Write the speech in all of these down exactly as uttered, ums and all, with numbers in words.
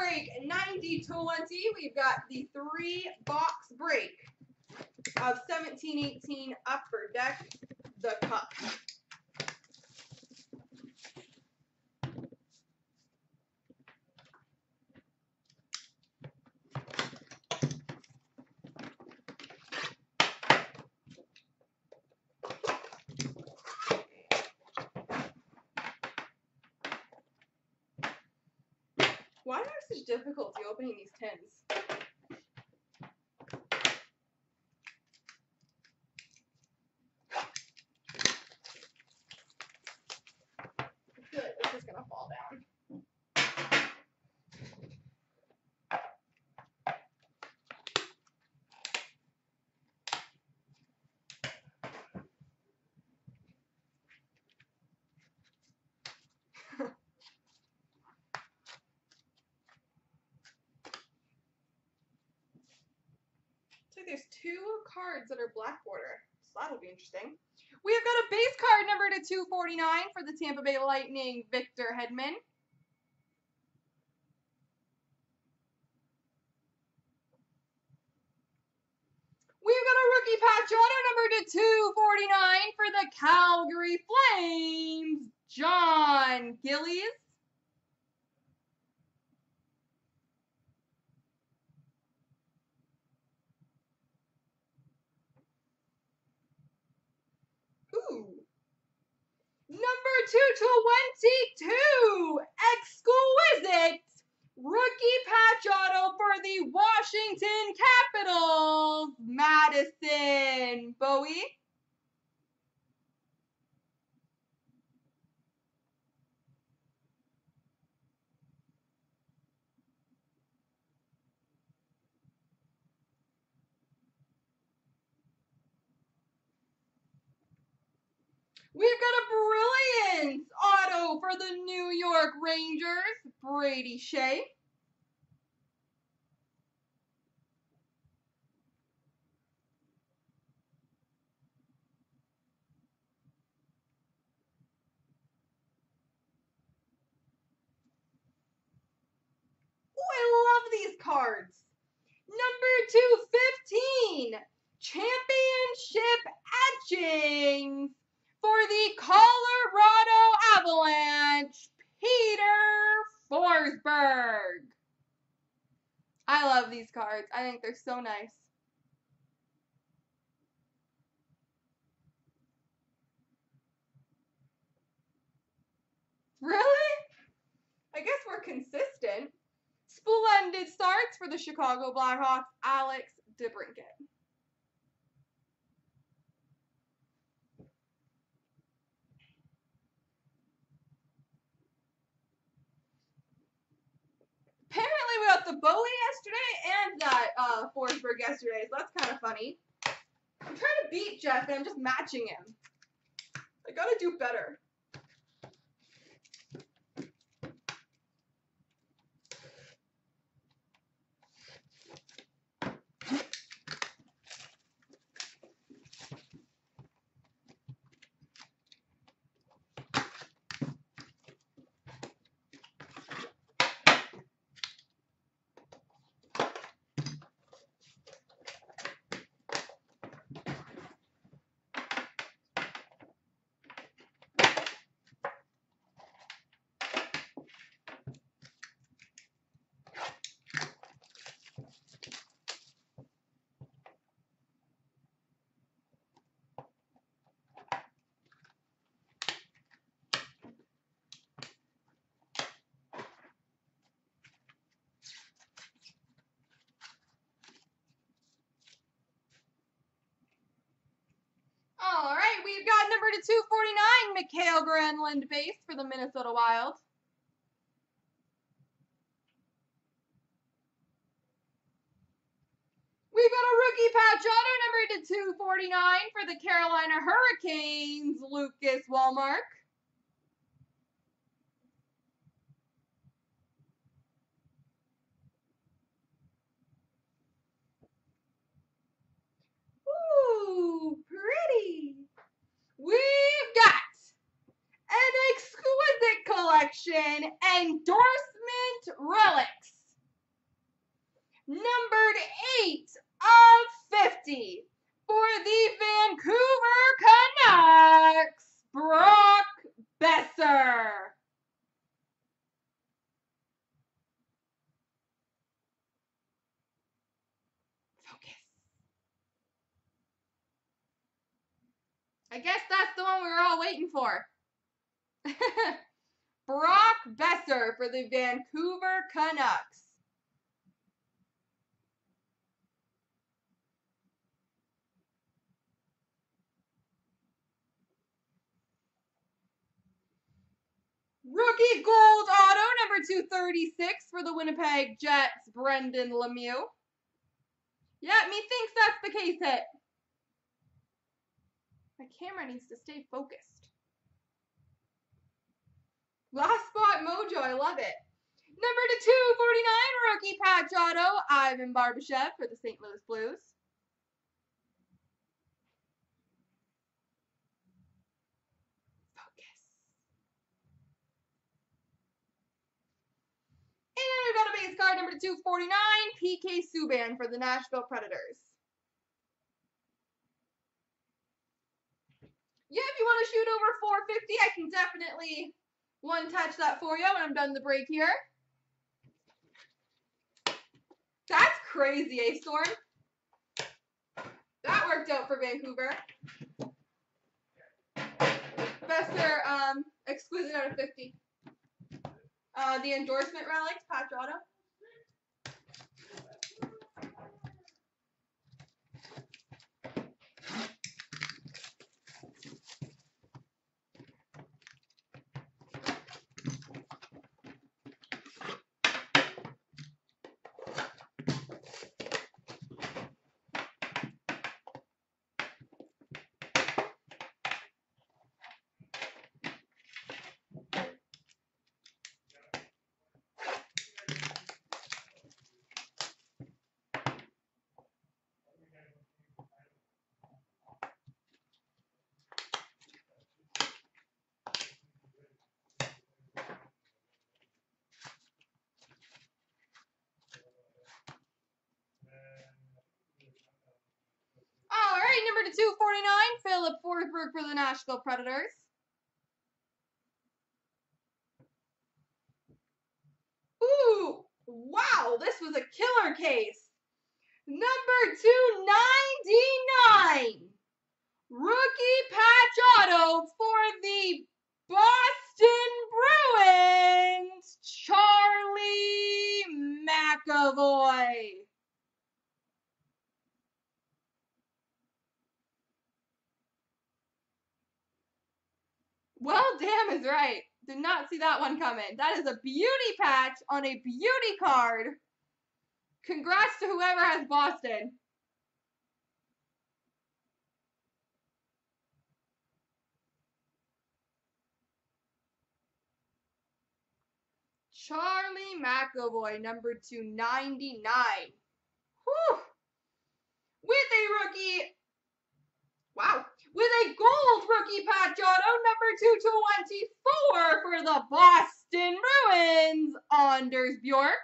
break ninety twenty. We've got the three box break of seventeen eighteen Upper Deck, The Cup. Why do I have such difficulty opening these tins? I feel like this is gonna fall down. There's two cards that are black border, so that'll be interesting. We have got a base card number to two forty-nine for the Tampa Bay Lightning, Victor Hedman. We've got a rookie patch auto number to two forty-nine for the Calgary Flames, John Gillies. Number two twenty-two, exquisite rookie patch auto for the Washington Capitals, Madison Bowey. We've got a brilliant auto for the New York Rangers, Brady Shea. Oh, I love these cards. Number two fifteen, championship etchings for the Colorado Avalanche, Peter Forsberg. I love these cards. I think they're so nice. Really? I guess we're consistent. Splendid starts for the Chicago Blackhawks, Alex DeBrincat. Apparently we got the Bowie yesterday and that uh, Forsberg yesterday, so that's kind of funny. I'm trying to beat Jeff, and I'm just matching him. I gotta do better. We've got number to two forty-nine, Mikhail Granlund base for the Minnesota Wild. We've got a rookie patch auto number to two forty-nine for the Carolina Hurricanes, Lucas Wallmark. Ooh, pretty. We've got an exquisite collection, endorsement relics numbered eight of fifty for the Vancouver Canucks, Brock Boeser. Focus. I guess that's the one we were all waiting for. Brock Boeser for the Vancouver Canucks. Rookie Gold Auto, number two thirty-six for the Winnipeg Jets, Brendan Lemieux. Yeah, me thinks that's the case hit. My camera needs to stay focused. Last spot mojo, I love it. Number to two forty-nine, rookie patch auto, Ivan Barbashev for the Saint Louis Blues. Focus. And we've got a base card number to two forty-nine, P K Subban for the Nashville Predators. Yeah, if you want to shoot over four fifty, I can definitely one touch that for you when I'm done the break here. That's crazy, eh, Storm? That worked out for Vancouver. Boeser, um, exquisite out of fifty. Uh, the endorsement relics, patch auto. Number to two forty-nine, Philip Forsberg for the Nashville Predators. Ooh, wow, this was a killer case. Number two ninety-nine, rookie patch auto for the Boston Bruins, Charlie McAvoy. Well, damn is right. Did not see that one coming. That is a beauty patch on a beauty card. Congrats to whoever has Boston. Charlie McAvoy, number two ninety-nine. Whew. With a rookie. Wow. With a gold rookie patch auto, number two twenty-four for the Boston Bruins, Anders Bjork.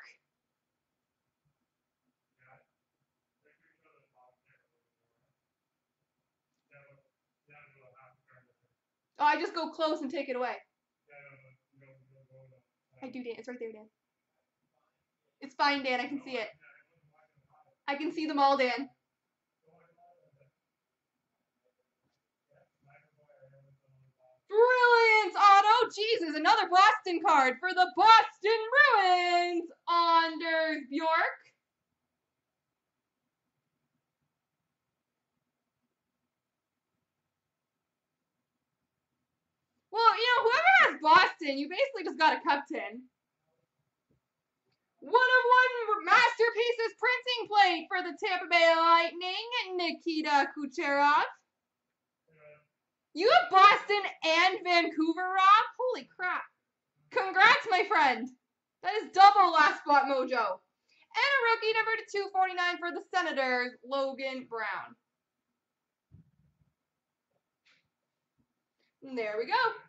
Oh, I just go close and take it away. I do, Dan. It's right there, Dan. It's fine, Dan. I can see it. I can see them all, Dan. Brilliant auto. Jesus, another Boston card for the Boston Bruins, Anders Bjork. Well, you know, whoever has Boston, you basically just got a cup tin. One of one masterpieces printing plate for the Tampa Bay Lightning, Nikita Kucherov. You have Boston and Vancouver, Rob? Holy crap. Congrats, my friend. That is double last spot mojo. And a rookie number to two forty-nine for the Senators, Logan Brown. And there we go.